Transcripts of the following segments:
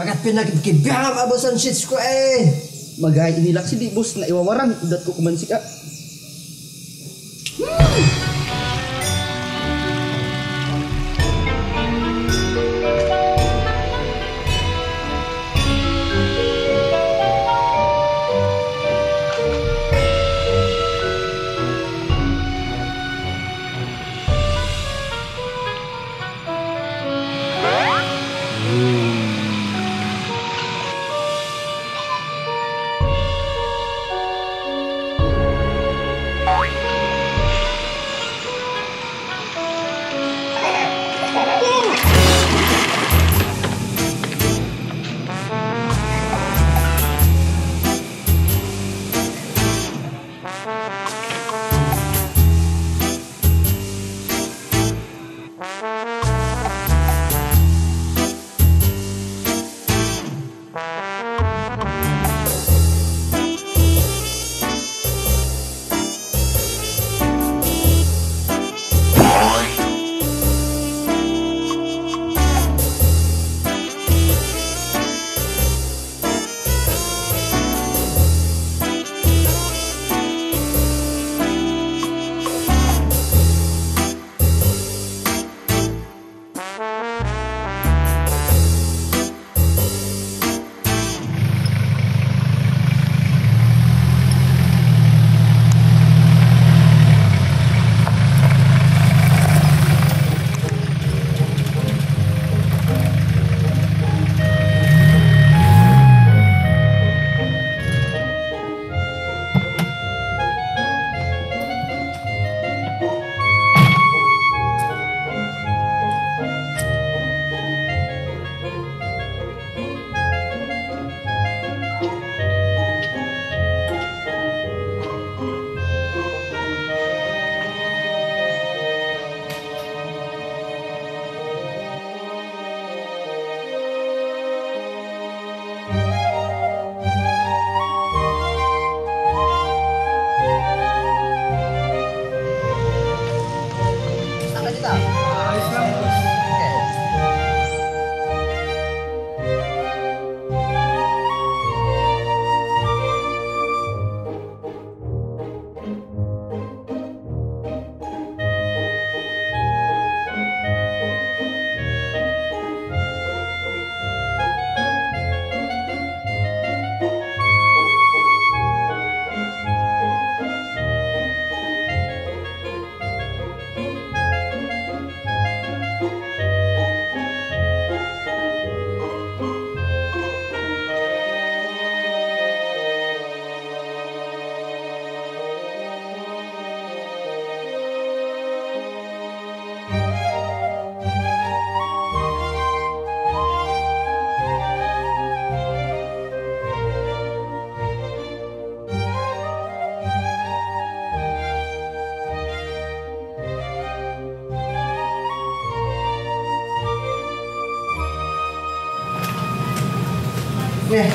Bakit pinagkibiyam abosan shits ko eh? Magay inilak si Dibus na iwawaran. Udat ko kumansik ah.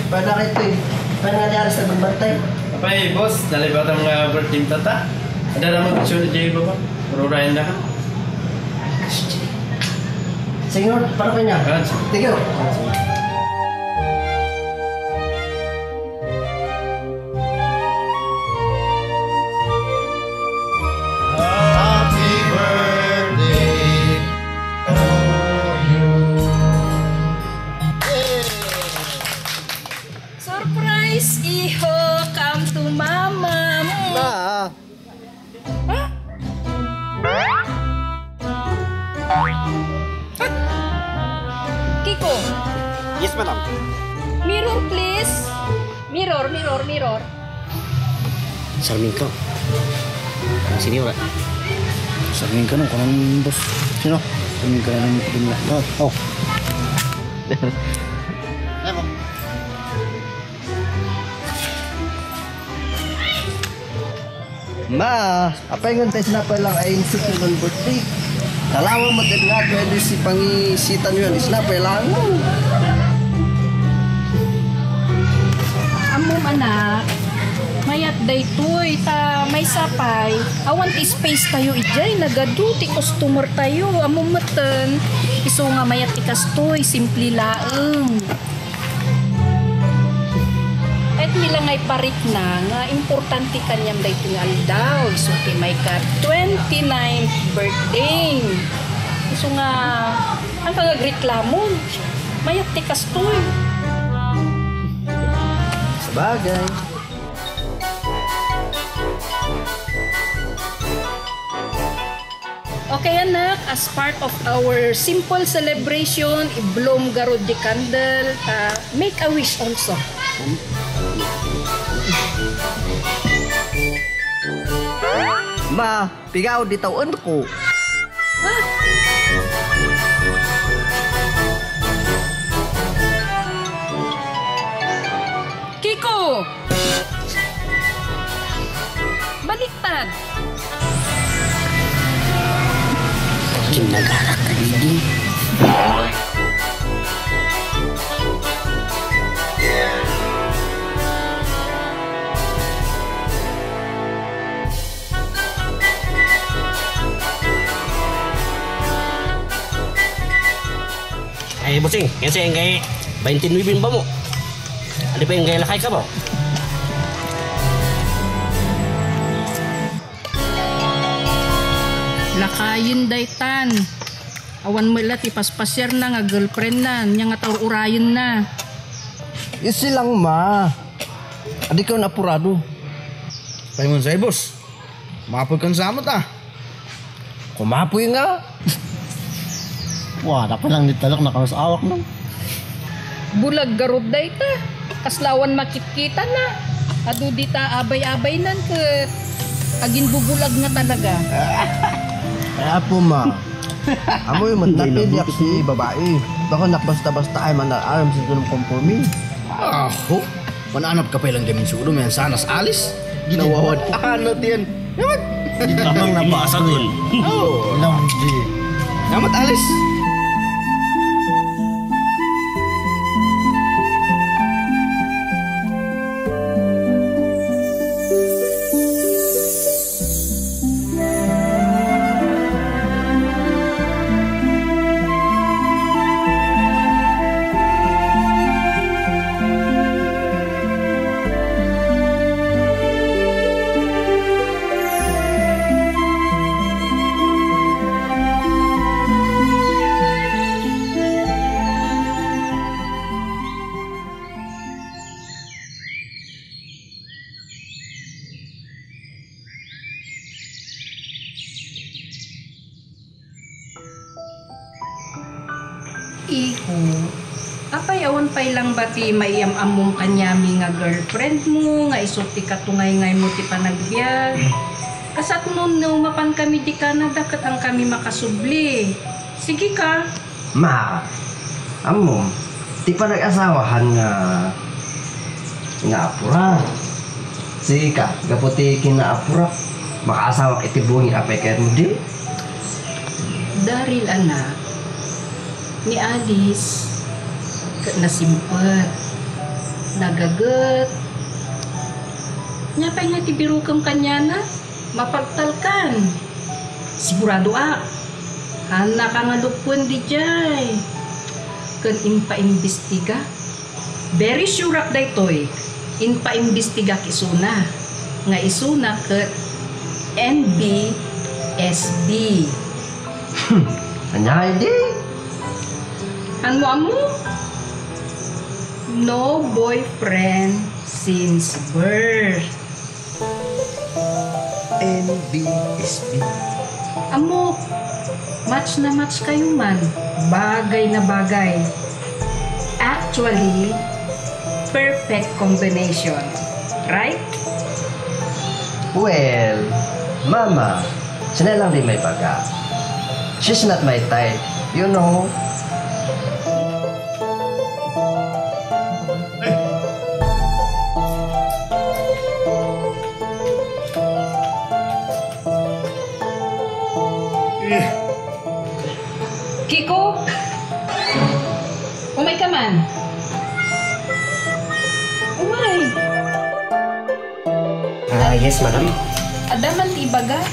Pada itu, pada ada harus berbantai. Apa ya bos? Dari batang bertim tata. Ada ramai kecil jadi bapak. Berora indah. Senyor, para penyak. Tiga. Sino? Kaming kaya ng pinila. Oh. Evo. Ma, apay ngan tayo sinapa lang ay insip ng birthday. Dalawang magad nga pwede si pangisitan yun. Isnapa lang. Amom anak, mayat daytoy ta may sapay awan space tayo ijay nagaduti customer tayo amumeten iso nga mayat ikastoy simple laeng et milangay parit na nga importante kanyang daytoy nga daw iso ti may ka 29th birthday iso nga ang kagagreklamon mayat ikastoy sabagay. Okay anak, as part of our simple celebration, i-bloom garod di candle, make a wish also. Ma, pigaw di taon ko. Ha? Kiko! Baliktad! Kinagarak na hindi. Ay, busing. Yan siya yung gaya. 29 ba mo? Ano pa yung gaya lakay ka ba? Lakayin daytan. Awan mo ila ti paspasyar na nga girlfriend na, niya nga taur-urayon na. Isi lang ma. Adi ka napurado. Paimon sa'yo boss. Kumapoy kang samot ah. Kumapoy nga. Wala pa lang nitalak na kamasawak nang. Bulag garod dayta. Kaslawan makikita na. Adu dita abay-abay nan ke. Agin bubulag nga talaga. Kaya po ma, amoy matnapidyak si babae. Bako nakbasta-basta ay manalaram sa tulong kompromi. Aho, mananap ka pa ilang gamin suro, mayan sanas alis. Ginawawad akanot yan. Namat! Tamang nabasa dun. Oo, namat din. Namat alis! Iho, apay awan pay lang ba ti maiyam-am mong kanyami nga girlfriend mo, nga iso ti katungay-ngay mo ti panagbiag. Kasat nun no, mapan kami di Canada kat ang kami makasubli. Sige ka. Ma, amo, ti panag-asawahan nga apura. Sige ka, gaputi kinaapura, makaasawak itibungi apay kayo mo din. Daril anak, ni Alice nasimpat nagagat nyapay nga tibiro kang kanyana mapagtalkan sigurado a anak ang alupon di jay kan impaimbestiga very sure ak daytoy impaimbestiga kisuna nga isuna ket NBSB anyay di. Ano? No boyfriend since birth. NBSB. Amo, match na match kayo man. Bagay na bagay. Actually, perfect combination. Right? Well, mama, siya lang din may baga. She's not my type, you know. Kiko, umay ka man. Umay. Yes, madam. Adaman ti baga.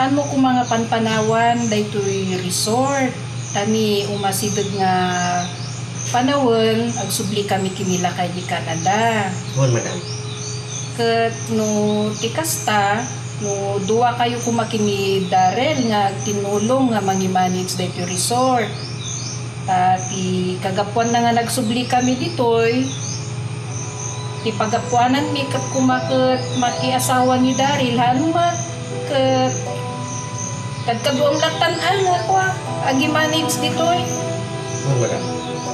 Ano kung mga panpanawan daytoy resort tani umasideg nga panawon agsubli kami kinila kay di Canada. Bon, madam. Ket no tikasta no duwa kayo kumakini Darrell nga tinulong nga mangi-manage daytoy resort. Ti kagapuan na nga nagsubli kami ditoy. Ti pagapuanan mi ket kumaket maki-asawa ni Darrell hanumat ket kadkaduang latan-an ako agi-manage ditoy. Oh, wala.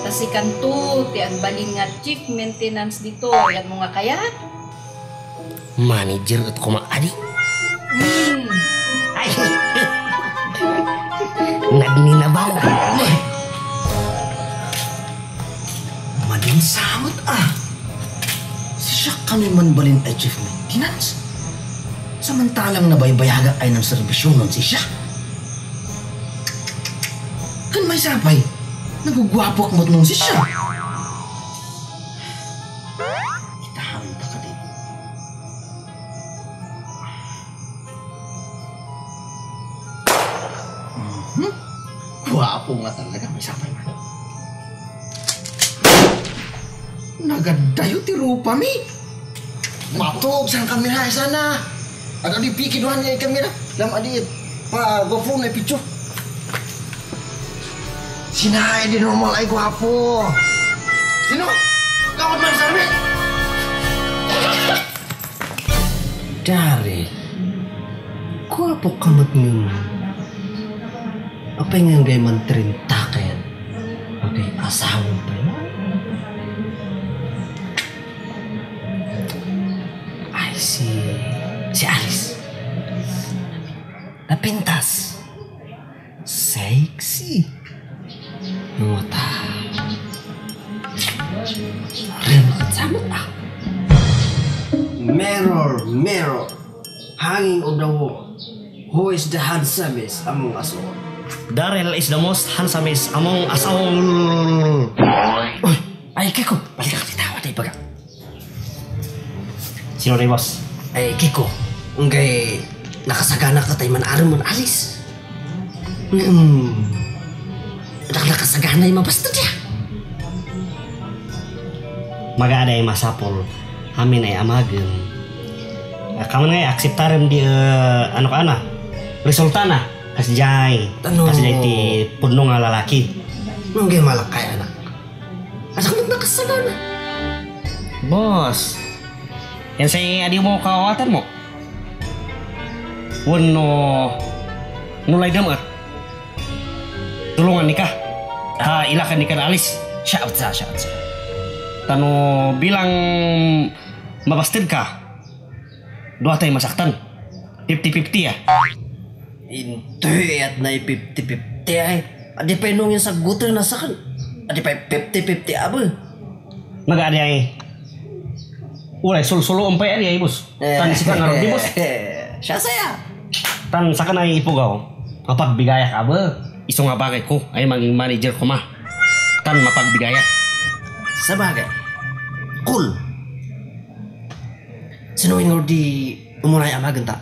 Kasi kanto, ti agbalin nga chief maintenance dito. Ayan mo nga kaya? Manager at kumaadi. Ay! Nagninabaw. Mading samot ah. Siya kami man balin ay chief maintenance. Samantalang nabaybayaga ay ng servisyon nun si siya. Kan may sabay, nagugwapok mo't nung si siya. Itahawin ka ka din. Gwapo nga talaga, may sabay man. Nagadayo ti rupa mi. Matok, saan kami na sana? Ada di pikir doang yang kamera, lama dia pak gofung naik picu. Sinai di normal aku apa? Sino, kau mau sampai? Dari, kau apa kamu nyum? Apa yang dia menterintahkan? Oke, asal pun. I see. Si Alice napintas sexy nuta remote samot ah mirror mirror hanging on the wall who is the handsomest among us all? Darrell is the most handsomest among us all. Uy, ay Kiko balik ka ditawa di baga sino rin boss? Ay Kiko ngay nakasagana ka tayo man araw man Alice. Nakasagana yung mabastod niya. Magaaday masapol. Amin ay amagan. Kaman ngay akseptarin di ano ka na. Resulta na. Kasijay. Kasijay ti puno nga lalaki. Ngay malakay anak. Asak mo't nakasagana. Boss. Yan sa'y adi mo kawatan mo. Wano mulai demer tulungan nikah ha ilakan nikah na Alice shout out tanu bilang mabastid ka dua tayo masaktan 50-50 ya hindi at nai 50-50 ay adi pa inong yung sagutan na sakan adi pa 50-50 abo magadi ay ulay sul-sulo umpay adi ay bus tanisikan ngarap di bus siya saya tan sa kanang ipugaw mapagbigaya ka ba isong abagay ko ay maging manager ko ma tan mapagbigaya sa bagay cool sinuin ko di umuray amagan ta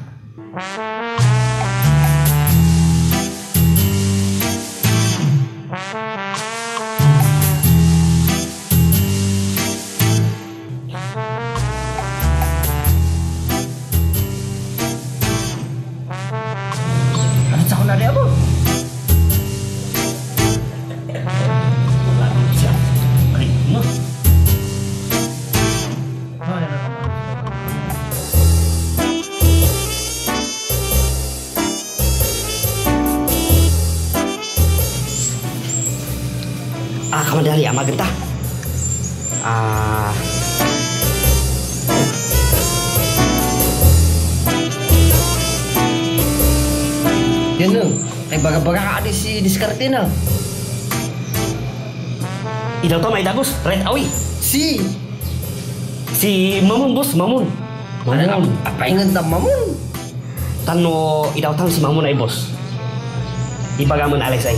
dari amagenta yan lang ay baga-baga ka si Discartina idaw to may dagos right away si Mamun boss mamun apa ingan ta Mamun tano idaw tang si Mamun ay boss ibagamon Alex ay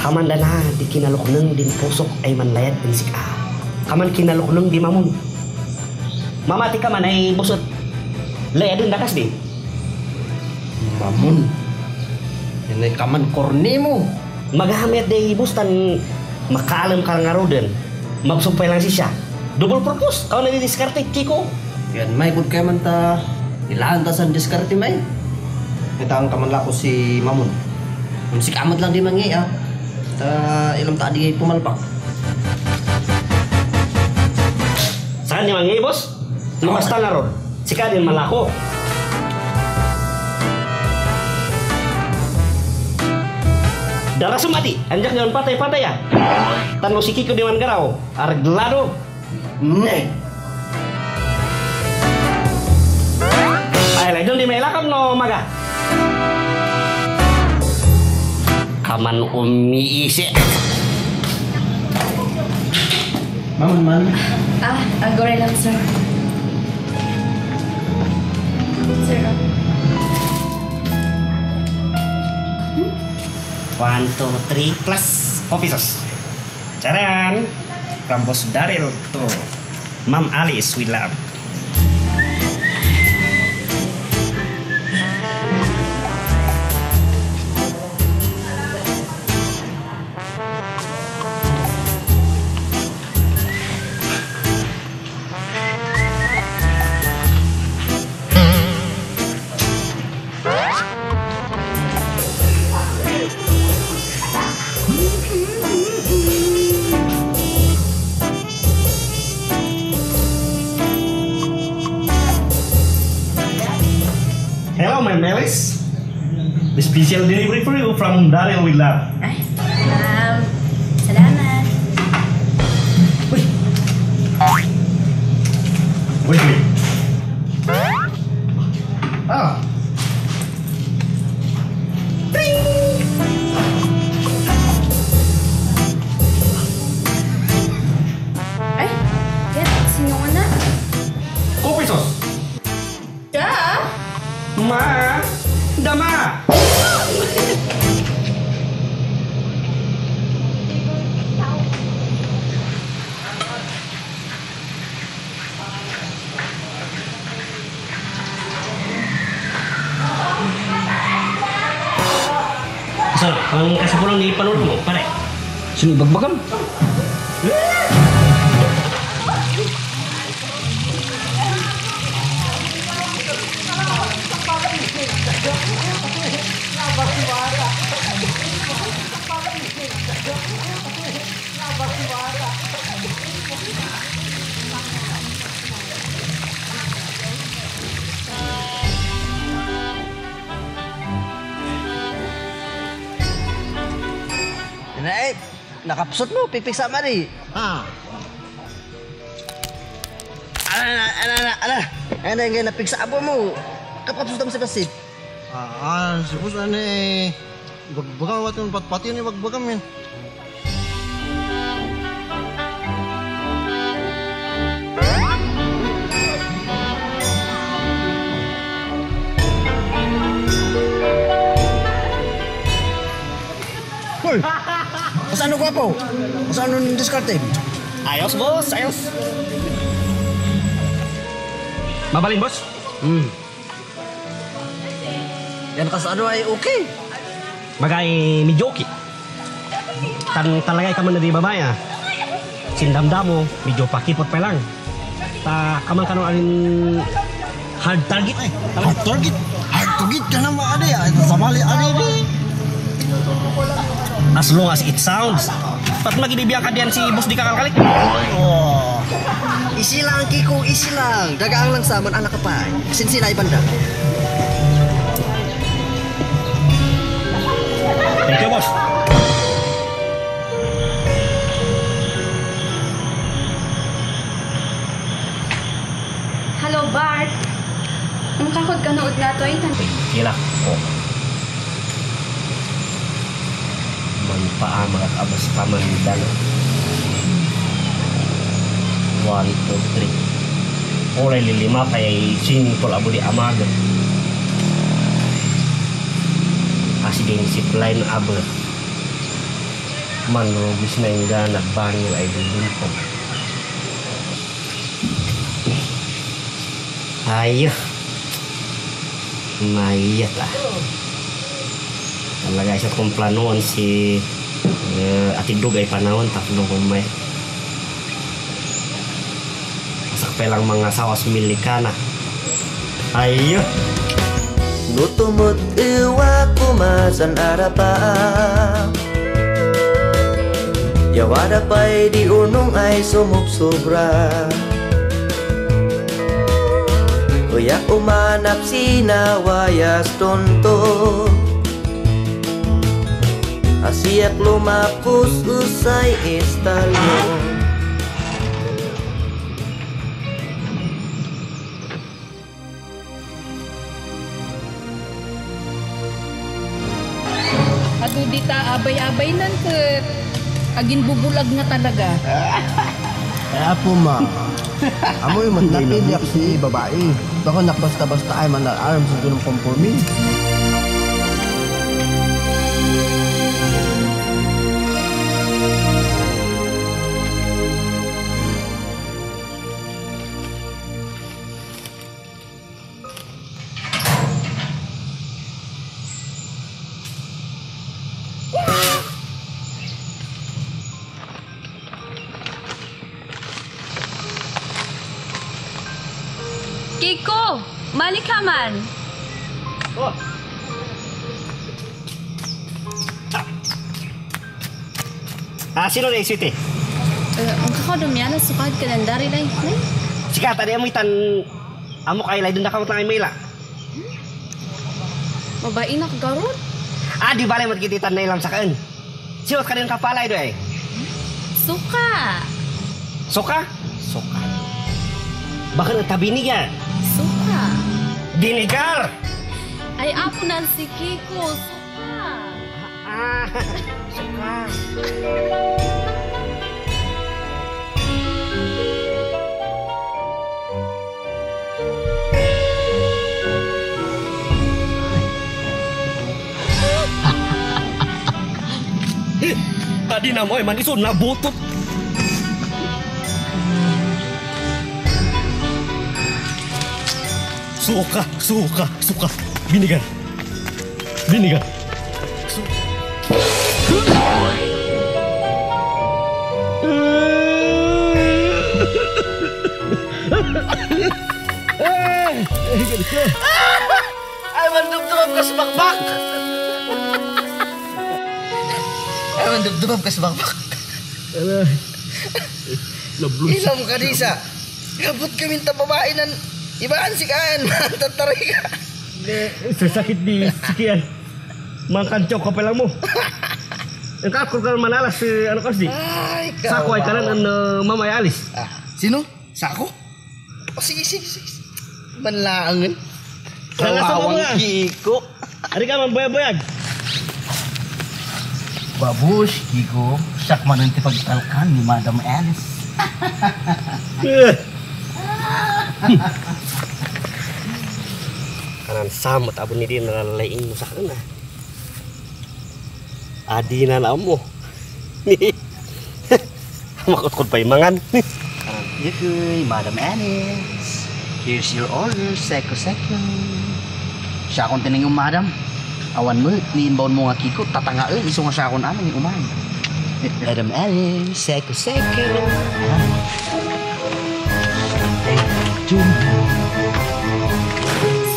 kaman dana di kinalukneng din pusok ay manlayat din sika. Kaman kinalukneng di Mamun. Mama tika manai busut le adun dakas di mamun ini kaman kornimu magahamet deh bustan makalem kalangaroden magsumpai lang sisa double purpose kau nadi diskarte kiko yan may bud kay man ta ilantasan diskarte may kita ang kaman lako si mamun musik amat lang di mangi ya ta ilam tadi pumalpak saan ni mangi bos Nabasta na ron, sikadin malako. Darah sumati, anjak nyaman patay-patay ya. Tanlo si Kiko diwan garaw, arglado. Ay, laidol di may lakam no maga. Kaman umiisi. Maman, man. Ang goreng lang, sir. One, two, three, plus kopi sos. Caran, Rambos Daril tuh. Mam Alice, we love. Hello, my Melis. The special delivery for you from Daril with Love. Salamat. Wait. Ah. Dama. So, ang kasapulong ni Panulong mo, pare. Sinubagbagan. Naik, nakapsot mo, pipiksa man eh. Ala. Ano yung napiksa abo mo? Kapapsot mo si Basit. Sipos ano eh. Bagbagan, wat yung patpati yun eh, bagbagan yun. Hoy! Masano ko po? Masano ng discarding? Ayos, boss! Ayos! Mabalin, boss? Yan kasano ay okay. Bagay medyo okay. Talagay ka man na di babaya. Sindamdamo, medyo pakipot pa lang. Kaman ka nung alin hard target eh. Hard target? Hard target ka naman ano ya. Samali ano yun. As long as it sounds. Pat magibibiyang ka diyan si boss di kakal-kalik. Oh. Isi lang, Kiko, isi lang. Dagaang lang saman, anak ka pa. Sinsinay banda. Thank you, boss. Hello, Bart. Ang kakod ka na udlato ay tanti. Kila. Oh. Paama at abas paman yung dalaw. 1, 2, 3. Olay lilima kaya singkol abo di amaga. Kasi din zipline abo. Manugis na yung ganag bangil ay dudulpong. Ayuh, mayat lah. Kalau guys, aku planon si atidog ay panahon tapno humay. Masak pelang mga saos milikana. Ayuh, nutumot iwa kumasan arapa. Yawada pa'y di unong ay sumubsobra. Uyak umanap sinawayas tonto. Asiyak lumapus usay istalon. Ato dita abay-abay nan ket. Agin bubulag nga talaga. Apo ma. Amoy matnapidyak si babae. Bako nakbasta-basta ay manalarm sa dunong kompromi. Kiko, balik ka man. Oh. Sino na isuti? Ang kakadumiyan na sukad ka ng dari na yun. Sika, tadi mo itan amok ay lay doon nakamot lang ay maila. Mabain na kagarot? Di balay magkititan na ilam sakaan. Siwat ka rin kapalay doon eh. Suka. Suka? Suka. Bakit natabinigan? Suka. Binigar! Ay, apo na si Kiko. Suka. Suka. Tadi na mo ay maniso, nabutot. Suka, suka, suka. Binigan. Binigan. Ay, mandubdubab ka sa bakbak. Ay, mandubdubab ka sa bakbak. Ilam ka, Risa. Gabot kami ng tababainan. Ibaan sikaan, mantatari ka. Sasakit di sikian. Mangkancaw ka palang mo. Ang kakor ka manalas, ano kasi? Ay, kawa. Sako ay kanan ang mama ay alis. Sino? Sako? O sige, sige, sige. Manlaangan. Kawawang Kiko. Ari ka man, bayag-bayag. Babush, Kiko. Siyak man ang tipagtalkan ni Madam Alice. Kanan samot abon ni din nalalaing mo sa kanan. Adi na lang mo. Makot-kot pa yung mangan. Yukoy, Madam Alice. Here's your order, seko-seko. Siya akong tinigong, Madam. Awan mo, niinbound mo nga Kiko. Tatanga, iso nga siya akong amin ni Umay. Madam Alice, seko-seko.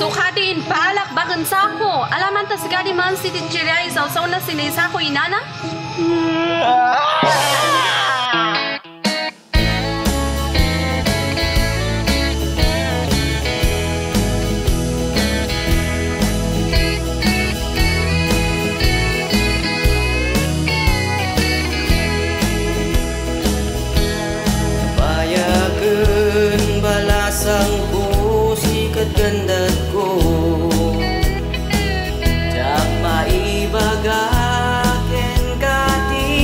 Sukadin, paalak bagan sako. Alaman tas gadi man si Tichira isaw-saw na sinisa ko inana. Dapat ibagakin ka di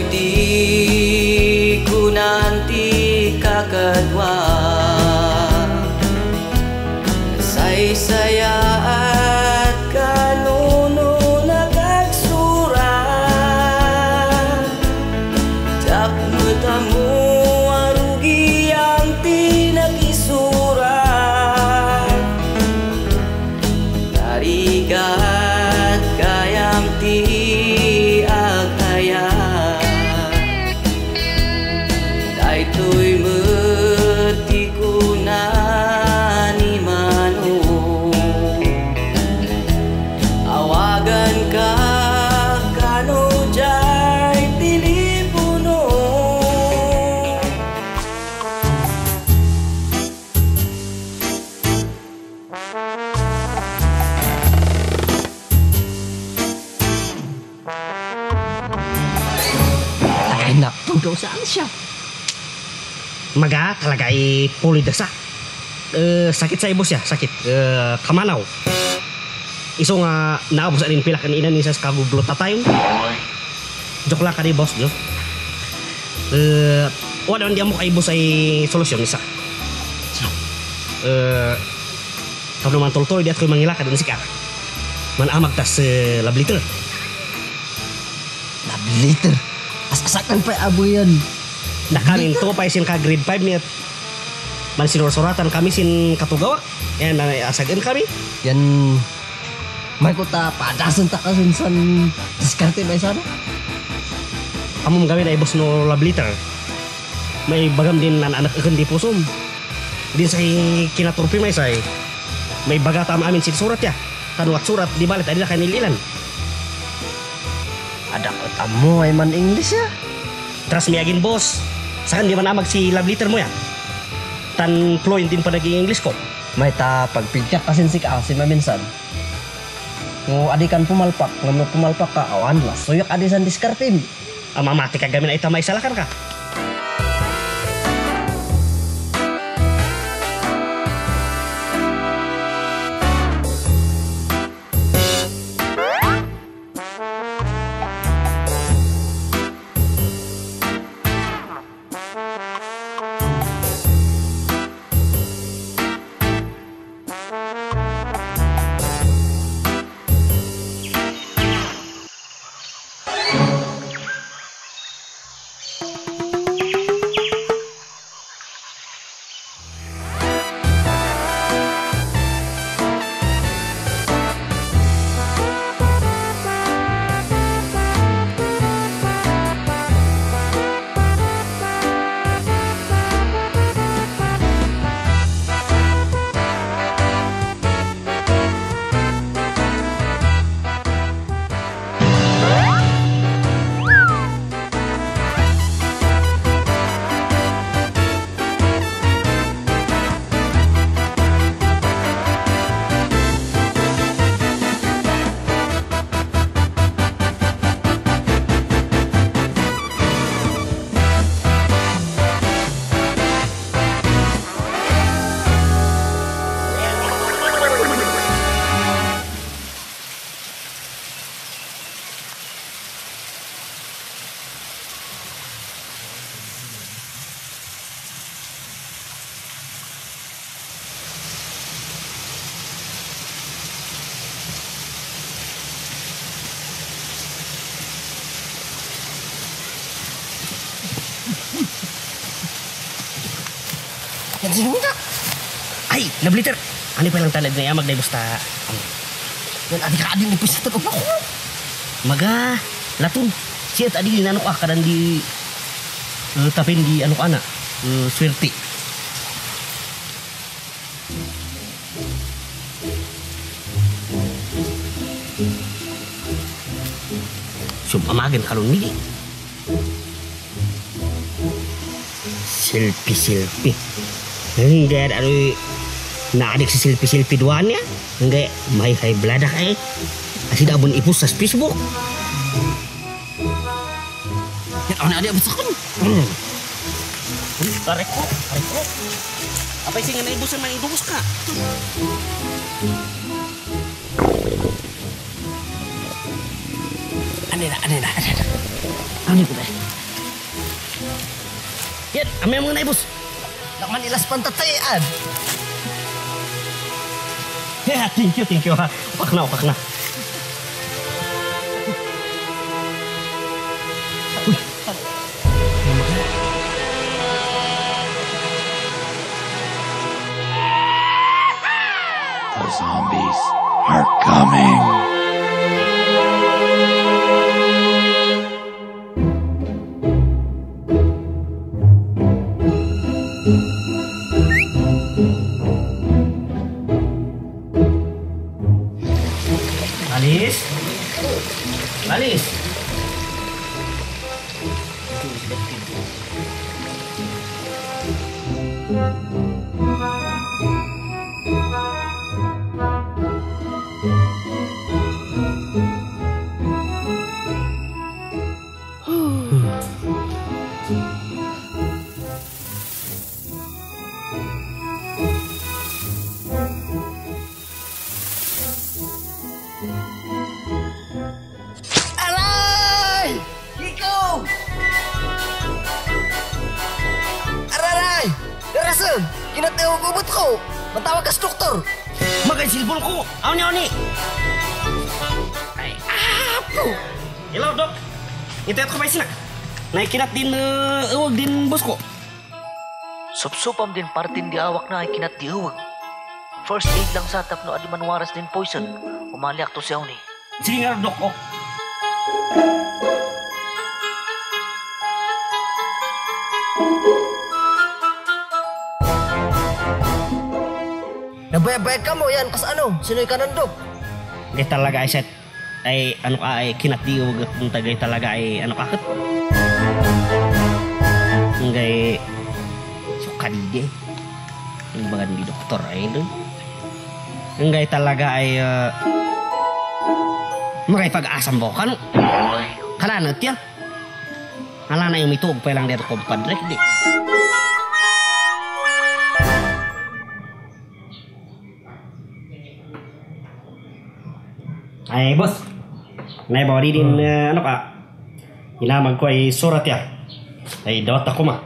Jadi ku nanti kakadwa saya at kanunu nagagsurat tak metamu arugi ang tinagisurat narigat kayam saan siya? Maga talaga ay pulidasa. Sakit sa ibos siya, sakit. Kamanaw. Iso nga naabos anin pila kanina ni sa kagublot na tayo. Joke lang ka ni boss nyo. Wala hindi mo kay boss ay solusyon isa. Kami naman tol-tol, di at ko'y mangilakad na si Kara. Manamag tas labliter. Labliter? Asakan pa abo yan. Nakarin to pa sin ka grade 5 niya. Man sinorsoratan kami sin katugawa. Yan na asagan kami. Yan may kuta padasan takasin san diskarte ba sana. Amo mga gawin ay boss no labliter. May bagam din nan anak kundi pusom. Din say kinaturpi may say. May bagata am amin sin surat ya. Kaduat surat di balit adila kanililan. Ada katamu ay man English ya. Trust me again boss. Sakan di man amag si love letter mo ya. Tan fluent din pa naging English ko. May ta pagpigkat pasin si ka si maminsan. Kung adikan pumalpak, ngam pumalpak ka awan lah. Suyok adisan diskartin. Amamati ka gamin ay tamay salakan ka. Ay, love letter. Ano pa lang talad na yamag na ibusta. Yan, adik-adik na pwesta ko. Naku! Maga, latun. Siya at adik, nanok ka. Kadang di tapin di ano ka na. Swerte. Sumamagin ka nun, Mili. Selfie-selfie. Enggak ada na adik si selfie-selfie doan ya. Enggak may kay bladak ay. Asi dabon ipus sa Facebook. Ya ana adik besok. Tarik ko. Apa sih ngene ibusan main ibus ka? Aneh. Kami yang mengenai bus. Naman ilas pantatayaan. Ya, thank you ha. Pakna, pakna. The zombies are coming. Manis, manis. Kinateo gubot ko, matawag ka sa doktor. Magaisilbol ko, awni-awni. Ay, apo. Hello, Dok. Itayat ko pa sila. Naikinat din, uwag din boss ko. Sup-supam din partin di awak na ikinat di uwag. First aid lang sa tap no adiman waras din poison. Umaliak to si awni. Sige nga, Dok, oh. Nabayabay ka mo yan, kas ano, sino'y ka nandok? Hindi talaga ay set, ay ano ka ay kinatiwag at punta gay talaga ay ano ka kat? Ngay, so kadide, yung bagan di doktor ay doon. Ngay talaga ay, maray pag-asam po ka no? Kalanat yan. Alana yung mitog pa lang dito kumpadre, hindi. Ay, bos. May body din, ano ka? Inamag ko ay surat ya. Ay, dawat ako ma.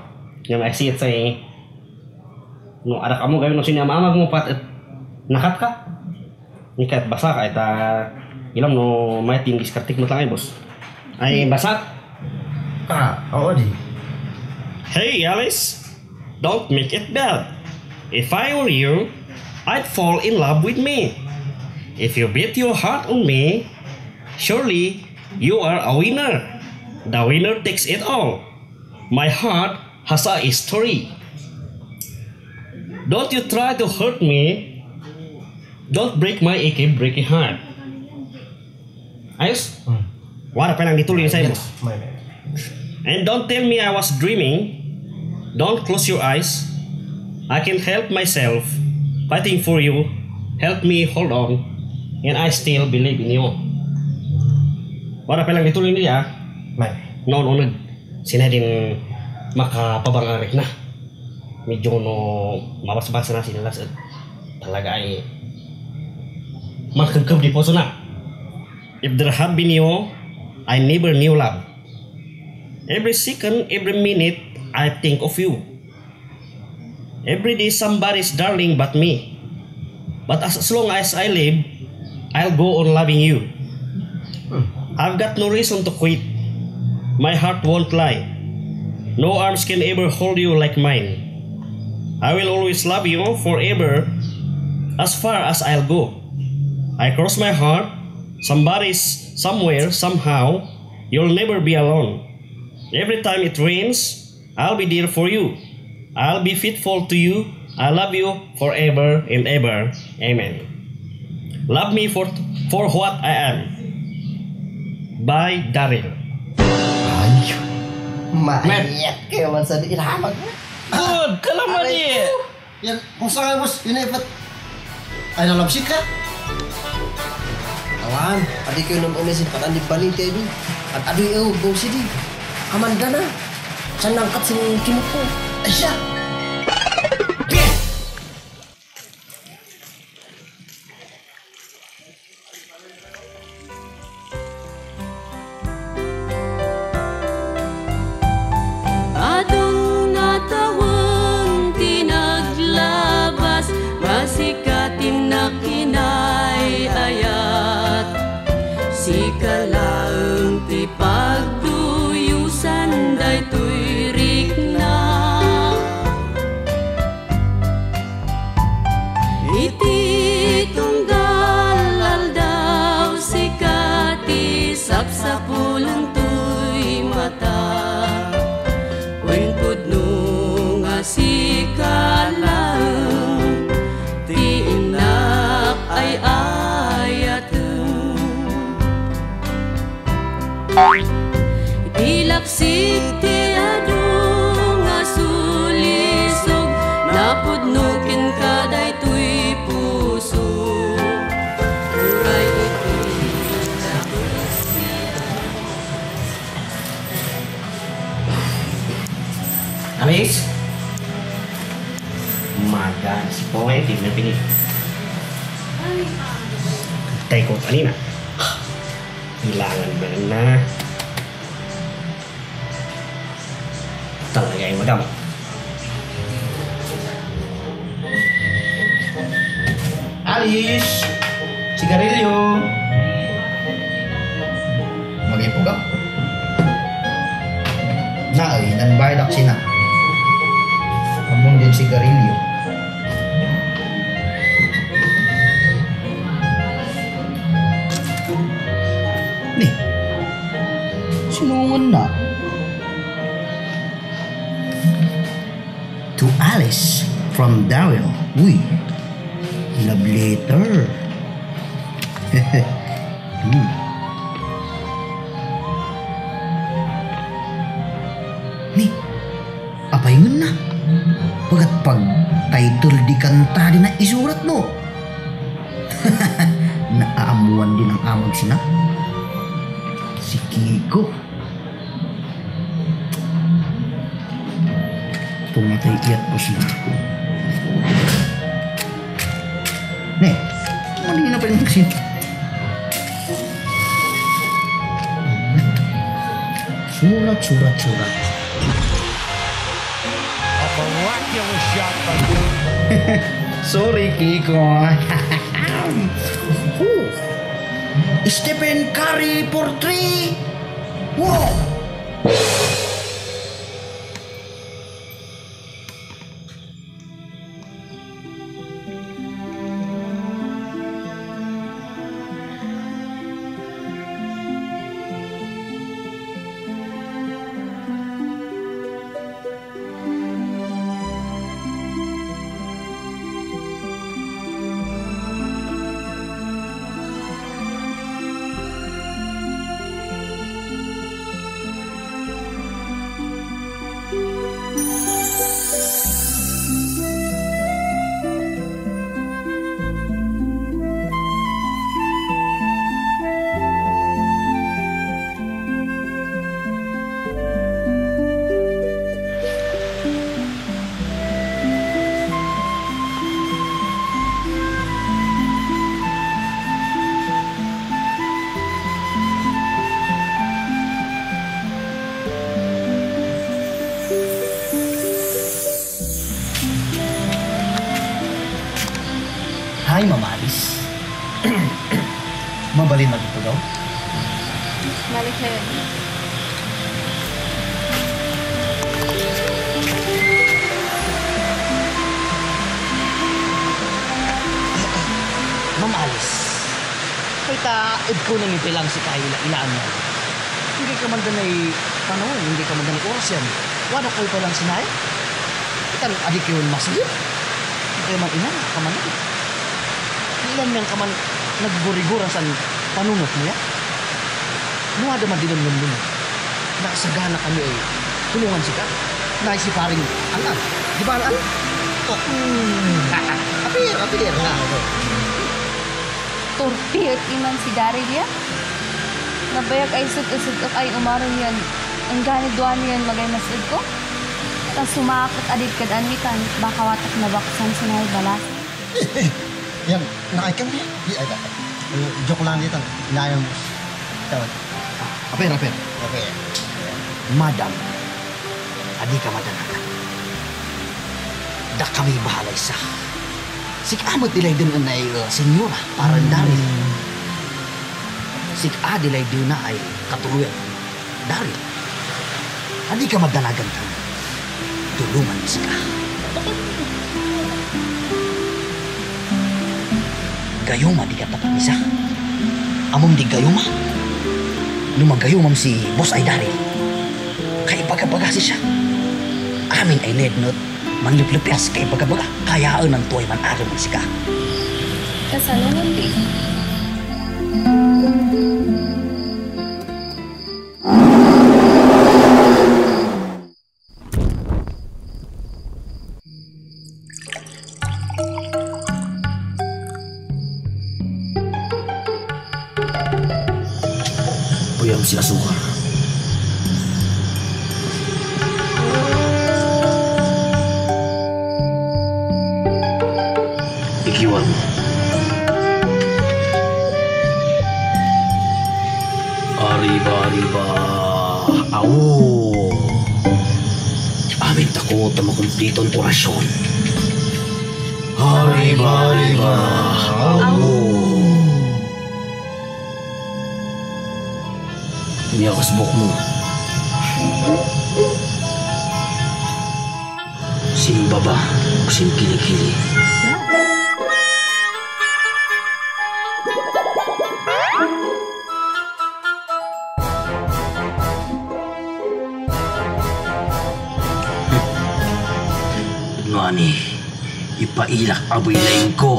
Yung exit sa eh. Nung arak mo, gawin nung sinamamag mo pat. Nakat ka? Hindi kahit basa ka. Ita, ilam no, may tinggis kartik mo lang ay, bos. Ay, basa? Ah, oo di. Hey, Alice. Don't make it bad. If I were you, I'd fall in love with me. If you beat your heart on me, surely you are a winner. The winner takes it all. My heart has a history. Don't you try to hurt me. Don't break my aching, breaking heart. Ayos? Wala pa lang dituloy sa'yo. And don't tell me I was dreaming. Don't close your eyes. I can help myself. Fighting for you. Help me hold on. And I still believe in you. Wala palang dituloy niya. Noon-unag. Sinadin makapabangarik na. Medyo no mabasa-basa na sinilas. Talaga ay makagkab di poso na. If there had been you, I never knew love. Every second, every minute, I think of you. Every day somebody's darling but me. But as long as I live, I'll go on loving you. I've got no reason to quit. My heart won't lie. No arms can ever hold you like mine. I will always love you forever, as far as I'll go. I cross my heart. Somebody's somewhere, somehow. You'll never be alone. Every time it rains, I'll be there for you. I'll be faithful to you. I love you forever and ever. Amen. Love me for what I am. By Daryl. Ayo. Mayak kayo man sa diramag. Good! Kalaman niya! Yan, kung saan nga boss, yun ay ipat. Ay nalabsik ka? Awan, pati kayo naman unasin patan di baling tayo di. At adoy ew, bawsi di. Amanda na. Saan nangkat sila yung kimot ko? Asya! Adong natawa. Ilaksik ti adu nga sulisog, napudnukin ka daytoy pusog. Uray iti na pulisya. Amis? Magan si Poe, tignan pinig. Take out alina. Ilangan ba na? Talaga yung madam. Alice! Sigarilyo! Mag-ipog ako. Naay, nanbayad ako sina. Kamon din sigarilyo. Ni, sinungan na. To Alice from Daryl. Uy, love letter. Ni, apa yun na? Pagat pag title di kanta din na isurat no. Naaamuan din ang amag sina. Si Kiko. Tumatay iat po si Kiko. Ne, mali na pala yung taksin. Surat. Sorry, Kiko. Stephen Curry for 3. Wow! Ay, mamalis. Mabalin na dito daw. Balik na yun. Mamalis. Kita, ipunin yung pilang si Kayo na ilaan mo. Hindi ka man doon ay panahon, hindi ka man doon ay oras yan. Wala kayo pa lang sinay. Kita, adik yun masigil. Hindi kayo man ina, kamanagit. Ilan niyang kaman nagburi-gura sa panunot niya? Nuha naman din ang lumunod. Nakasagana kami ay tulungan si ka. Naisiparing anak. Di ba anak? Oh. Apir na. Tortir iman si Daryl yan. Nabayag ay sud-usud at ay umarin yan. Ang ganidwan yan magay masid ko. At ang sumakot adit kadaan ni kan, baka watak na baksan sinay balas. Yan, nakaikam niya. Ay, dapat. Joke lang dito. Inayon mo. Tawad. Apir. Okay. Madam. Adi ka madanakan. Da kami bahala isa. Sik a dilai dengan ai senyora parendari. Sik a dilai duna ai katuluyan dari. Adi ka magdanagan ta. Tulungan ni sik a. Gayuma di kata pamisa. Amom di gayuma. Numa gayuma si Boss ay dari. Kay pagkapagasi siya. Amin ay need not manglip-lipias kay pagkabaga. Kayaan ng tuway man aking magsika. Kasalanan di. Uyam siya suka. Ariba-ariba awo amin takot na makumplito ang orasyon. Ariba-ariba awo niyakas buk mo simbaba o simkilikili. Ani, ipailak aboy lain ko.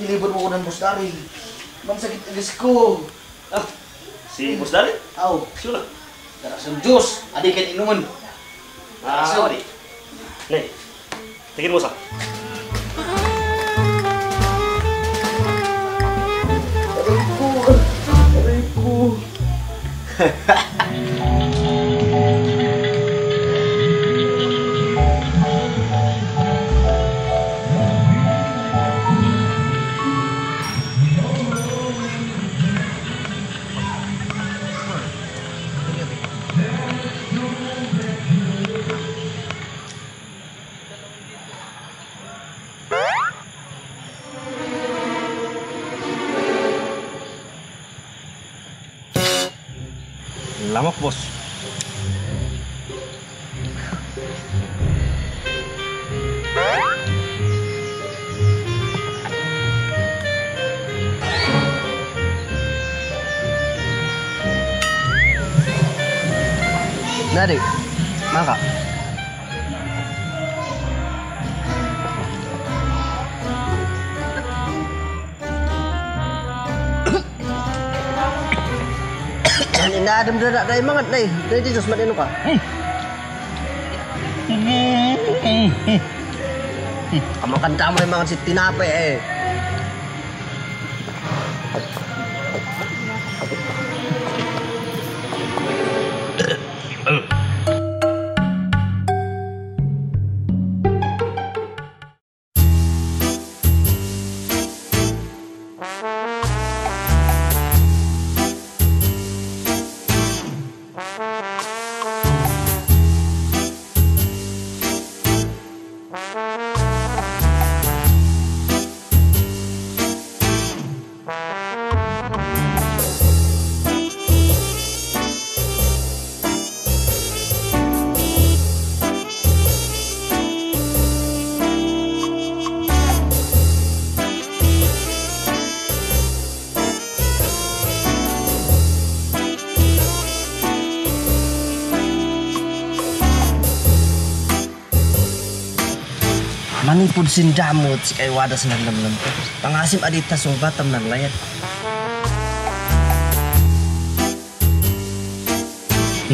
Deliver mo ko ng Boss Dari. Bang sakit agis ko. Ah, si Boss Dari? Oo. Sula. Darasang juice. Adi kayo inuman. Ah, sorry. Nay, tingin mo sa. Aray ko. Aray ko. Lamok, Bos. Dari, maka. Nah, ada mendadak dari banget nih. Dari Jus Madeno ka. Makan tamoy makan si tinape eh. Manipod sindamot si kay wadas ng lamlam ko. Pangasim adita sungbatam ng layat.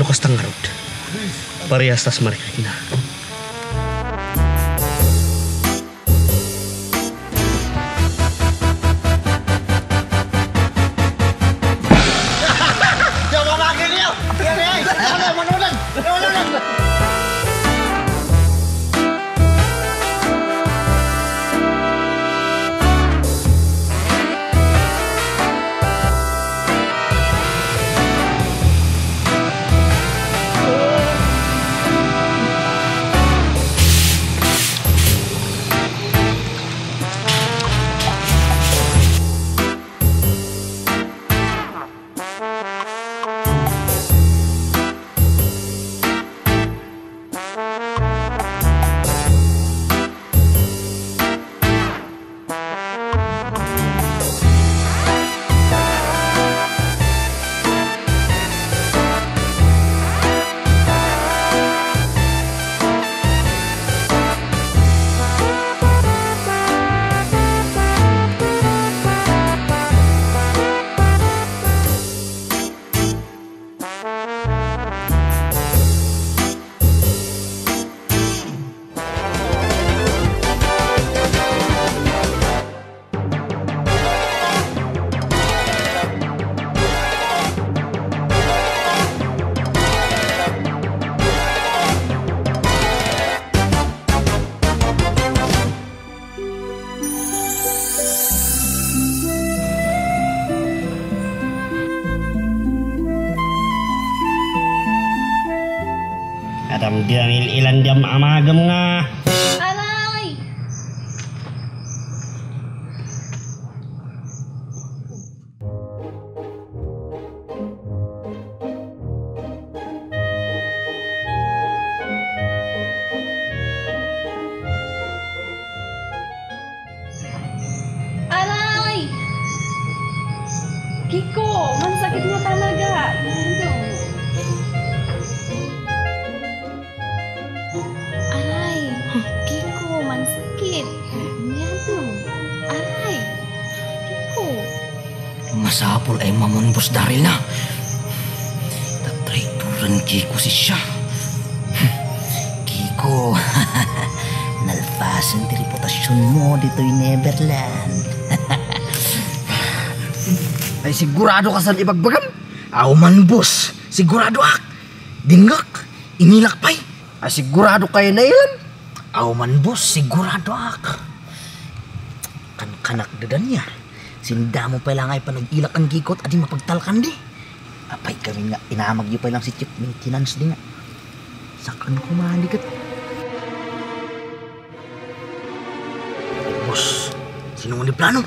Lukas tangarod. Parehas tas marikina. Diambil ilan jam amagem ngah. Alay. Alay. Kiko, man sakit mo talaga. Masapul ay mamon bos daril na. Tatrayturan Kiko si siya. Kiko, nalpasan ti reputasyon mo dito'y Neverland. Ay sigurado ka saan ibagbagam? Aw man bos, sigurado ak. Dingak, inilak pa'y. Ay sigurado kayo na ilan? Aw man bos, sigurado ak. Kankanak dadan niya. Sinda mo pala nga panag-ilak ang Kiko at adi mapagtalkan di. Apay kami nga, inamag yun pala si Chief Maintenance di nga. Sakan kumalikat. Boss, sino ang plano?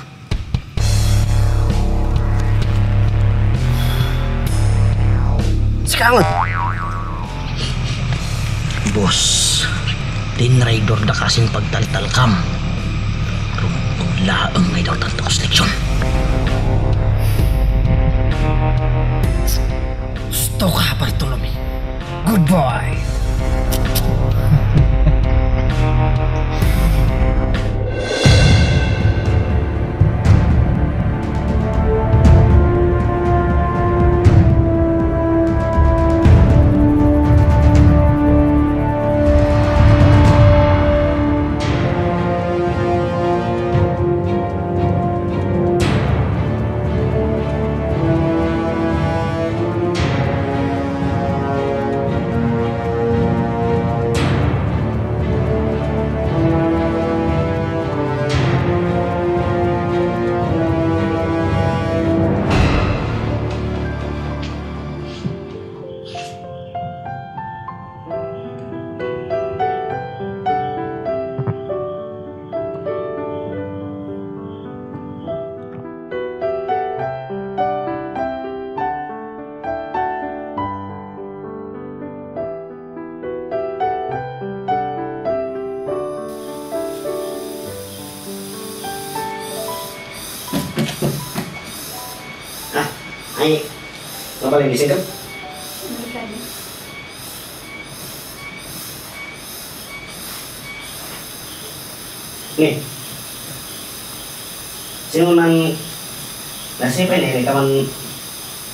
Sikangot! Boss, din rider na kasing pagtaltalkam. Laang ngay daw tatakos leksyon. Gusto ka, Bartolome. Good boy! Ay, nggak paling gising kan? Nih, sino nang nasipin ini kawan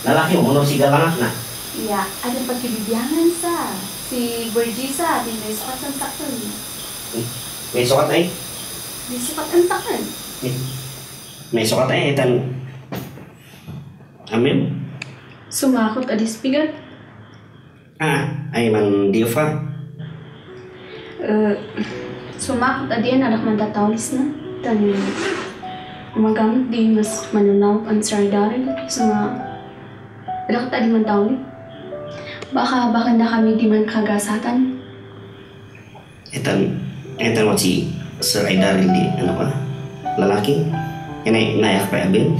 lalaki umur si galang na? Iya, ada pagkibibyangan sa si Bergisa din may sukat ang saktan. May sukat ay? May sukat ang saktan. May sukat ay itan. Amin. Sumakot adis pigat. Ah, ay man diufa. Sumakot adiyan anak man tatawlis na. Tan magamit di mas mananaw ang sardarin sa mga anak tadi man tawli. Baka na kami di man kagasatan. Etan mo si sardarin di ano pa? Lalaki? Ini nayak pa abin.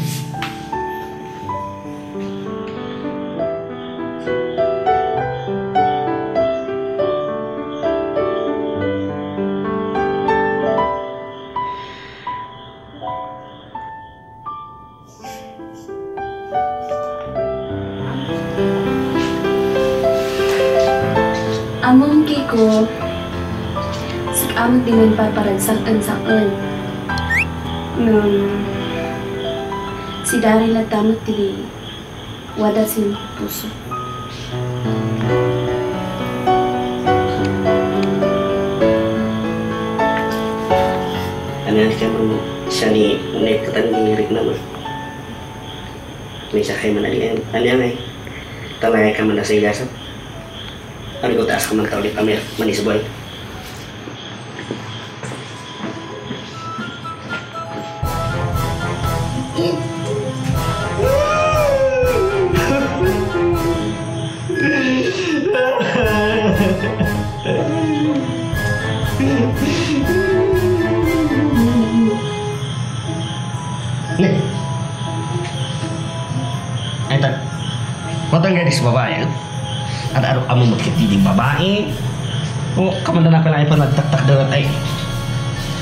Among Kiko, sikam dengan paparansak-ansakon. Si Dari latamot di wadah sin puso. Ano ka man siya ni unet katang ngirik naman. May sakay man alin. Ano yan ay? Talay ka man na sa ilasap. Ano ko taas ka man kaulit kami, manis boy. Nih, enten, kota gadis babai ya. Ada aduh amu makin tidik babai. Oh, kapan dah pengen iPhone tak darat ai.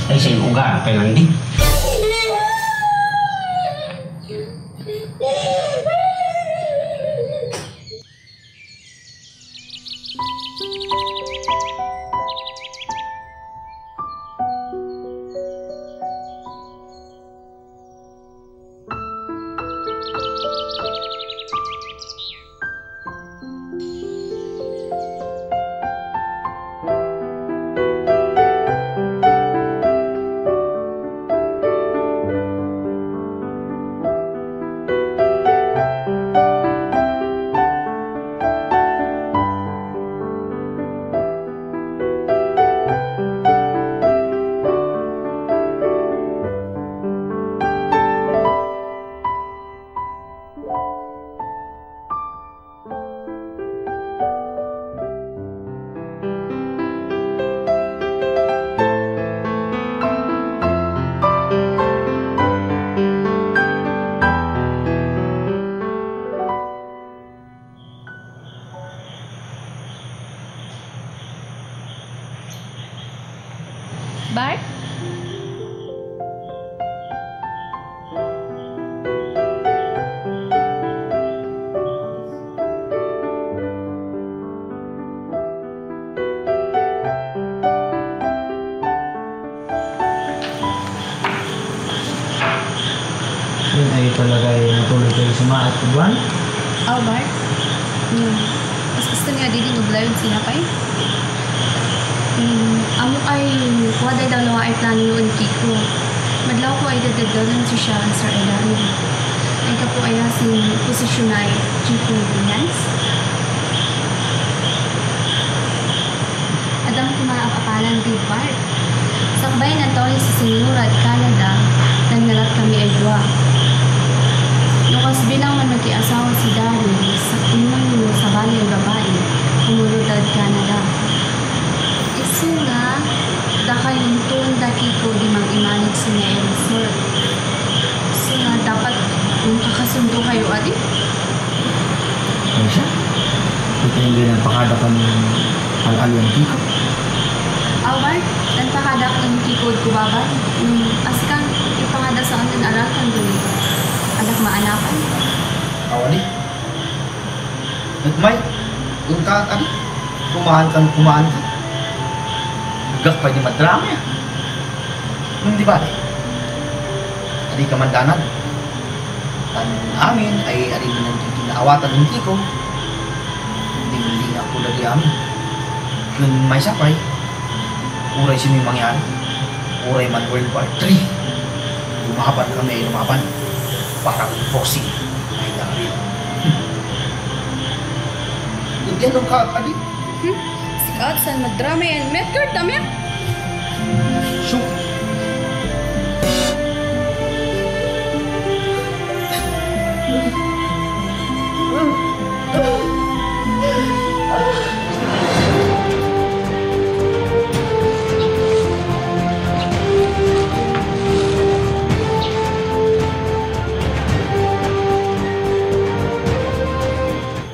Ai saya uga pengen di. Bye. Ini talaga yung tuloy kayo sa buwan? Oh, Bart. Mas gusto nga din yung maglayon siya pa eh. Amo ay waday daw nawa ay plano yung unti ko. Madlaw ko ay dadagdagan siya ang Sir Elani. Ay kapo ay asing posisyonay G4 Binance. Adam ko maapapalan kay Bart. Sakbay na taon sa Senurad, Canada, nang nalat kami ay dua. Lukas bilang man nag-iasawa si Daryl sa kumunyo sa bali ang babae, Pumuludad, Canada. Nga, dahil yung tuon daki ko di mag-imanage sa niya yung sir. So nga, dapat yung kakasundo kayo, adi? Ano siya? Ito hindi napakada ka ng hal-halo yung kiko. Awal, napakada ka ng kiko at kubabay. Askang, ipangada sa akin arakan doon. Anak maanakan. Awali. Nagmay, yung ka, adi? Kumahan ka. Gak pwede madrama ya. Di ba? Adi kamandanan. Amin ay adi nanawatan ng kiko. Hindi ako dali amin. Nung may sapay, uray si Mimang yan. Uray man World War 3. Lumaban kami, lumaban. Parang proxy. Ay, namin. Hindi ganun ka, adi. At saan magdrama yan? Medgar, dami? Shoot!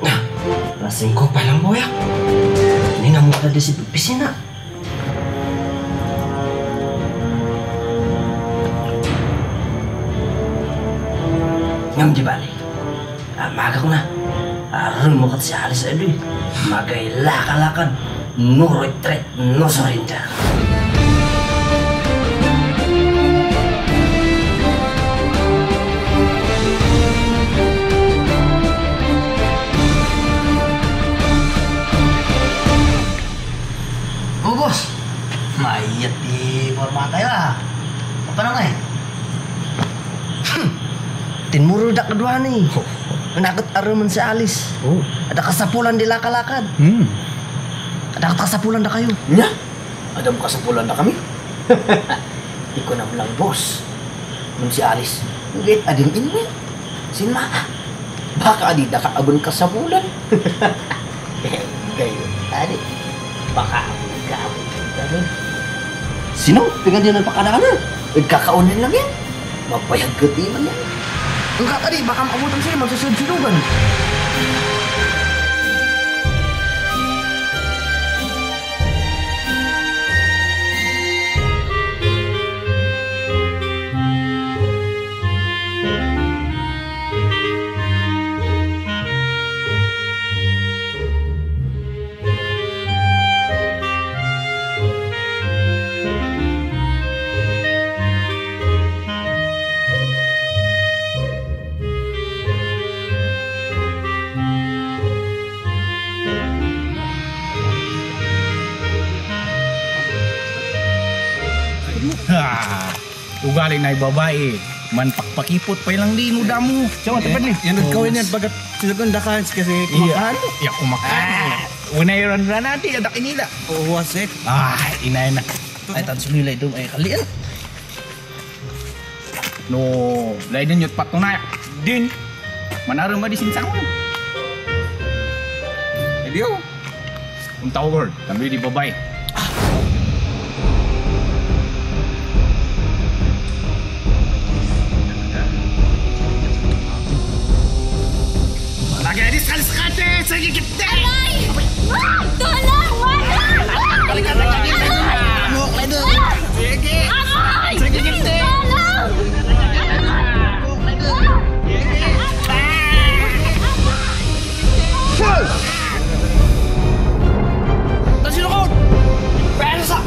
Nah, lasing ko palang boya. Namunta din sa pisina. Ngam di bali. Maga ko na. Aron mo kat si Alice Edwin. Magay lakalakan. No retreat, no surrender. Mayat di formatay lah. Apa namanya? Tinmuro dak kedua nih. Nakit aruman si Alice. Oh. Ada kasapulan di lakalakad. Ada kasapulan dak kayo. Nya? Ada kasapulan dak kami? Iko na lang boss. Mun si Alice. Ngit adin ini. Sin ma. Baka adi dak abon kasapulan. Gayo. Adi. Baka. Gayo. Gayo. Sino? Dengan dia nampak anak-anak. Kakak online lang yan. Mapayag gati man yan. Enggak tadi, baka makabutan sila. Magsusunod sinugan. Ugaling na babae, manpakpakipot pa ilang din, uda mo. Siya, matapad ni. Yan ang kawin yan, bagat silagang dakas kasi kumakahan. Iya, kumakahan. Unayaran na natin, adakin nila. Oo, wasik. Ah, inay na. Ay, tanso nila ito, ay kalian. No, lain din yun, patunayak. Din, manarang ba di sinsangon? Hindi yun. Ang tawag, tambi di babae. Sige, kita! Aray! Tolong! Balikan na kagit! Amok na doon! Sige! Aray! Sige, kita! Tolong! Amok na doon! Sige! Aray! Tansilokon! Pensa!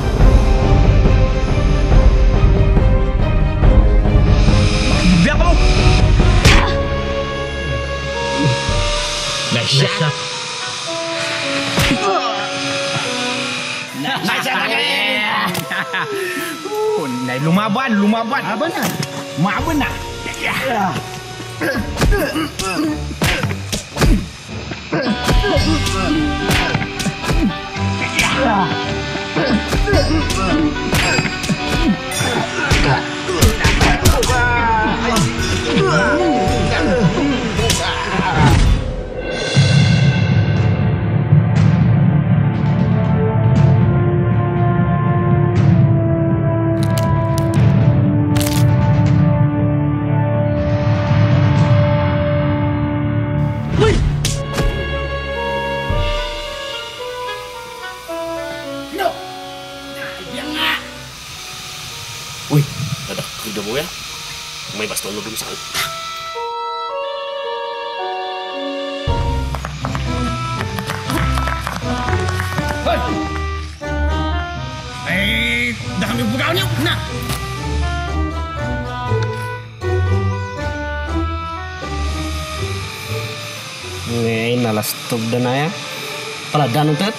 Biyak mo! Naisya! Naisya lagi! Oh, nai lumaban, lumaban. Apa nak? Mak apa nak? Stop dan ayah, kalau dan utet.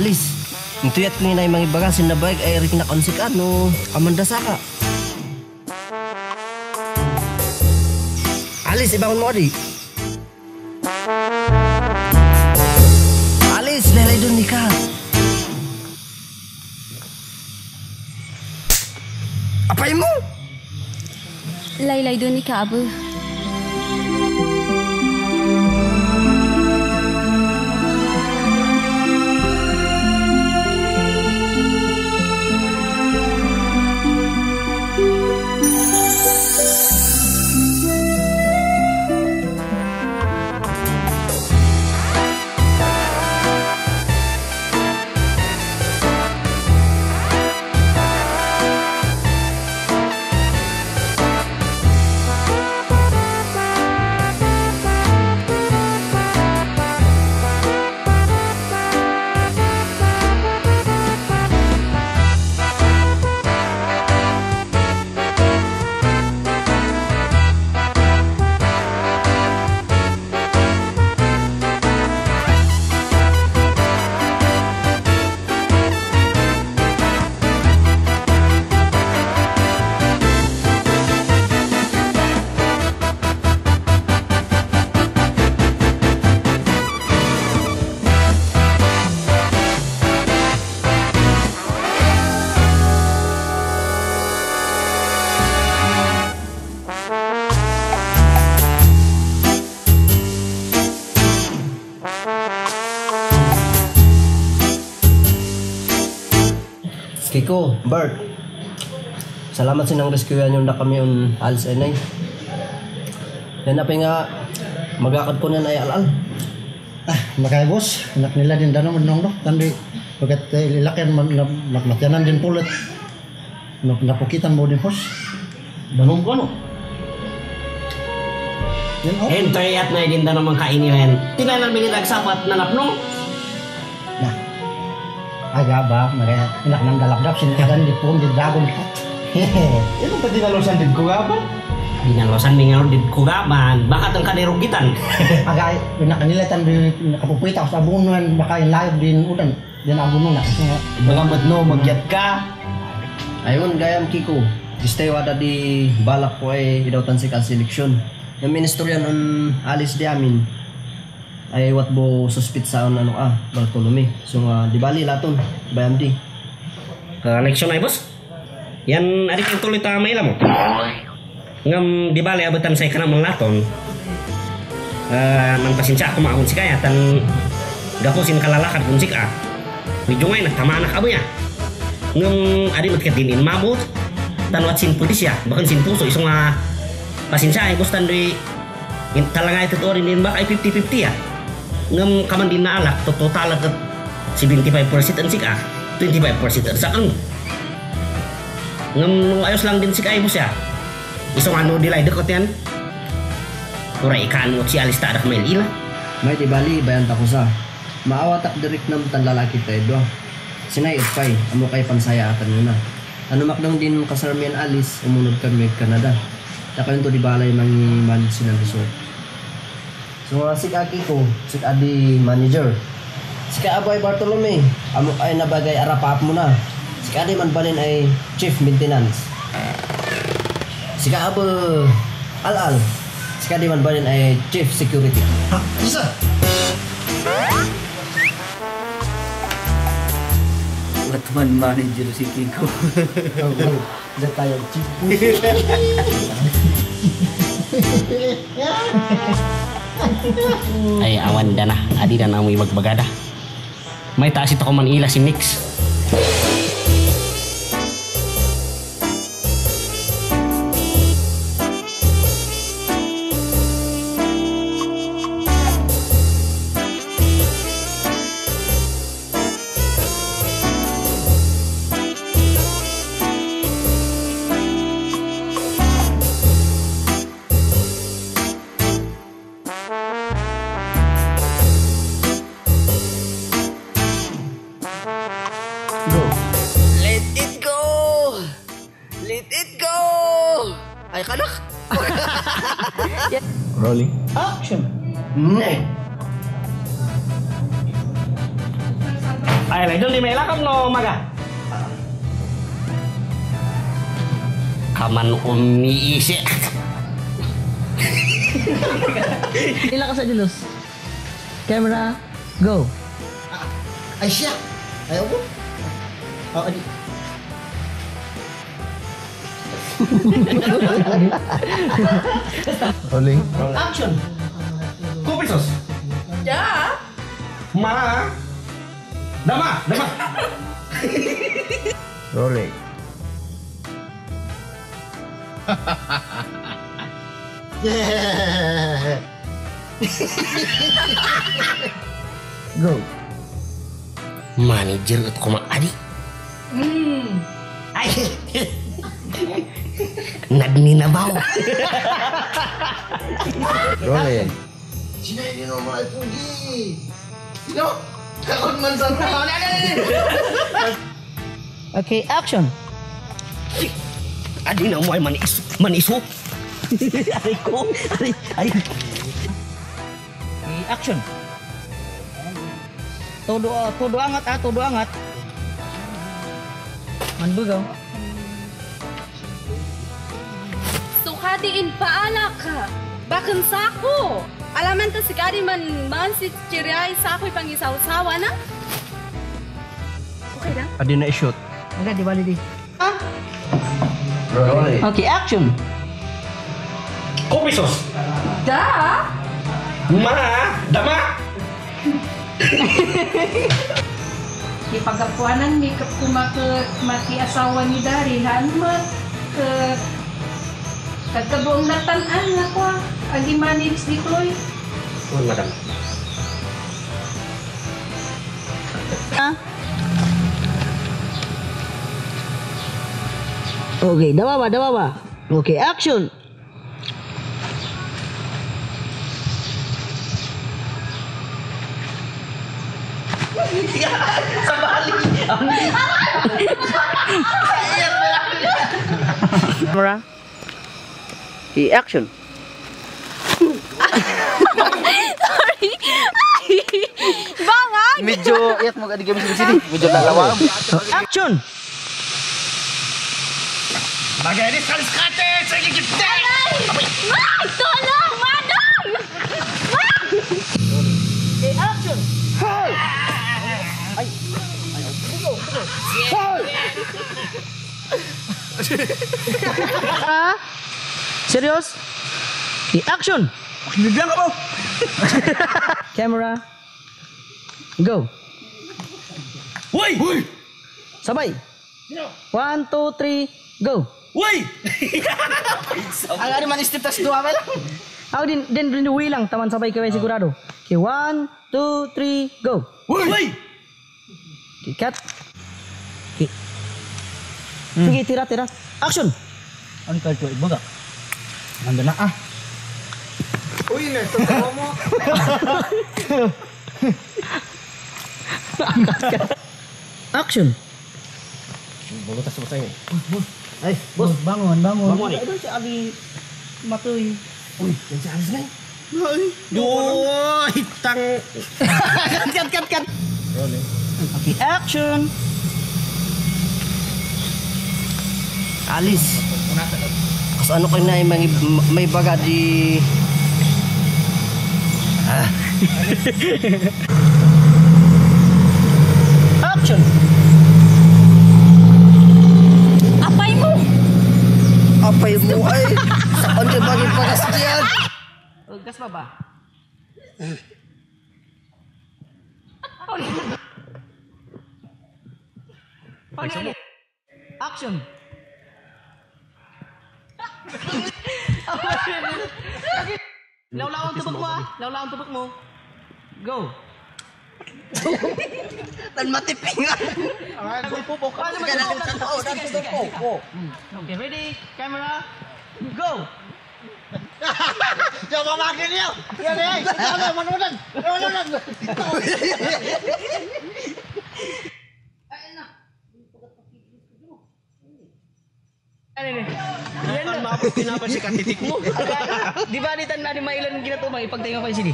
Alis, nituyat ko na yung mga ibaga, sinabay ay rin na konsik ano, amanda saka. Alis, ibangon mo di. Alis, lelay doon ni ka. Apa imu? Lailai doni ka abu. Kiko, Bert, salamat sa nang rescuean yung na kami yung alis enay. Yan na pa nga, mag-akad ko na ay alal. Ah, makaya boss, anak nila din danong nong tandi, pagkat ililakyan, nakmatyanan din pulit. Napukitan mo din boss. Danong ko no? Hentoy at na din danong mga kainiren. Tinanan binilagsapat na napnong. Agaba, mereka enak nang galak-galak sini kan di pom di dagon. Hehehe. Itu pati nalosan di kugaban. Di nalosan mingalor di kugaban, bakat ang kadirugitan. Agak enak nila tan di kapupita sa abunon, baka live din udan. Din abunon na. Balamat no magyat ka. Ayon gayam Kiko. Stay wada di balak ko ay idawtan si selection. Yung ministeryan on alis di amin. Ay wat bo suspitsaon ano Bartolome. So di bali laton bayam di. Connection ay boss. Yan adik yung tuloy tama ila mo. Ngam di bali abetan saya kana laton. Nang pasinca ako maahon si kaya tan gapusin kalalakad kun sik a. Wijungay na tama anak abuya. Ngam adik matket dinin mabot tan wat sin pudis ya, bahkan sin puso isong pasinca ay boss tan di talaga ito to rin din ba ay 50-50 ya. Ngam kaman din na alak total at 75% ang sika 25% ang sakang ngam nung ayos lang din sika ay boss ya isong ano dilay dekot yan kuray ikaan mo si alista adak may ila may tibali bayan tako sa maawatak direk nam tan lalaki tayo doa sinayot pay amo kay pansaya atan muna ano makdang din kasaramian alis umunod kami Canada takan to di balay mangiman sinang resort. So si Kaki ko, si Adi manager. Si Kaaboy Bartolome, amok ay nabagay arapap mo na. Si Adi man balin ay chief maintenance. Si Kaabo Al-Al. Si Adi man balin ay chief security. Ha, isa. Batman manager si Kiko. Udah tayo cipu. Ay awan dana, adi dan amoy magbagada. May taas ito ko man ila si Nix. Rolling. Action. Nay. Ay lay dun di may lakap no maga. Kaman umiisi. Ila ka sa jelos. Camera go. Ay siya. Ay ubo. Oh adi. Rolling. Action. Kupisos. Ya. Ma. Dama. Rolling. Yeah. Go. Manajer koma adik. Nadina bau. Rolling. Cina ini nomor puji. No, takut mensontak. Okay, action. Adi nak main manisu. Ari. Action. Todo angat. Manbugaw. Sukatiin paala ka. Bakan sako. Alaman ta sigari man si Chiriay sako pangisaw-sawa na. Okay lang? Adi na i-shoot. Wala, di bali di. Ha? Okay, action. Kupisos. Da? Ma? Dama? Di pagkapuanan ni kuma ke mati asawa ni dari hanmat ke kagabong natan anak ko agi manage di Chloe. Oh, madam. Okay, dawa. Okay, action. Sabali. Camera. The action. Sorry. Bangang. Medyo iyak mo gadi gamis sini. Medyo lalawa. Action. Bagay ini sekali sekate, saya gigit. Wah, tolong, madam. Wah. Hey, action. Hey. Ayo. Go. Hey. Serius? Di action. Dibilang apa? Camera. Go. Woi. Sabay. 1, 2, 3, go. Woi. Ang ari man istiptas dua pa lang. Aw din brinduwi lang taman sabay kay sigurado. Okay, 1, 2, 3, go. Woi. Kikat. Kik. Sige tira. Action. Ang kalto ibaga. Nando na ah. Uy, neto ko mo. Action. Bago ta subutay. Ay, bos, bangun. Aduh, si Abi matuy. Uy, yan si Aris na. Ay, hitang. Kat. Okay, action. Alis. Kasi ano kayo na may baga di... Ah. Action. Apay mo ay saan ka bagay pagaskiyan? Ugas pa ba? Pag-alip. Action. Lawlaw ang tubok mo. Go. Tan matiping nga. Pupok. Okay, ready? Camera. Go. Diyan mamagin niyo. Diyan, manunan. Ayun na. Ayan na. Mabos pinapan si katitik mo. Di ba nitan na mailan ginatumang ipagtainga kayo sini?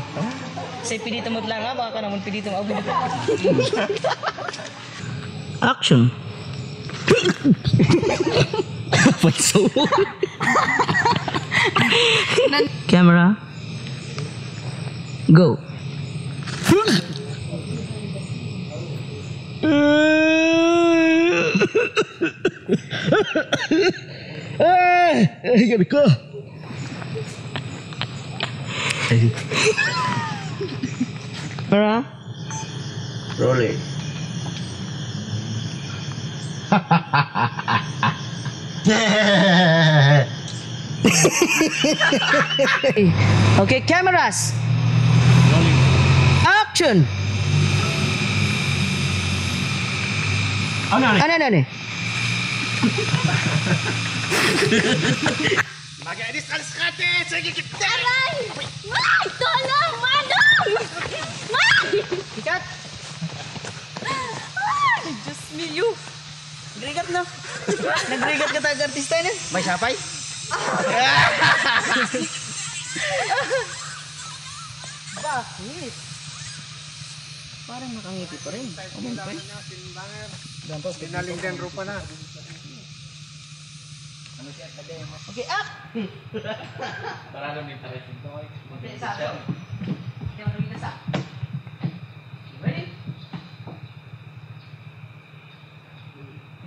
Say pidita mo't lang ha, baka ka naman pidita mo. Action. Panso. Camera. Go. Hey, you gotta go. Para? Rolling. Okay, cameras. Rolling. Action. Aneh. Pakai ini 100, saya gigit. Wah, tolong, madam. Wah, ikat. Wah, just me you. Grigat no. Nagrigat ka taga artista niya. May sapay. Bakit? Parang nakangiti pa rin. Umumpay. Dampos, pinaling din rupa na. Oke, up. Ready?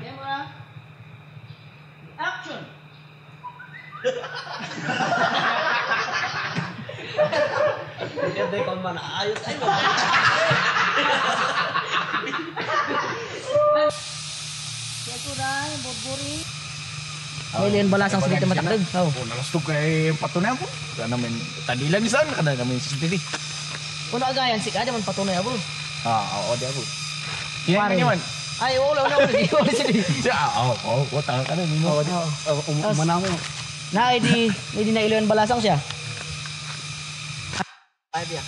Camera. Action. Alien balasang sedikit matangdag. Oh. Nalastog kay patunay ako. Kada namin tadilan saan kada namin sisitili. Kuno agayan si kada man patunay ako. Ah, oo di ako. Yan naman. Ay, wala di ko sili. Oo, utang kada nimo. Manamo. Na hindi na alien balasang siya. Ay biya.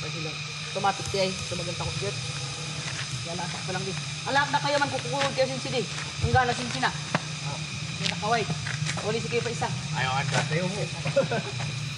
Pagsilang. Automatic di ay sumaganta ko jet. Yala sa palang di. Alak na kayo man kukuhod kayo sin sili. Ang gana sin sina. Nakaway. Uli sige pa isa. Ayaw ang dati.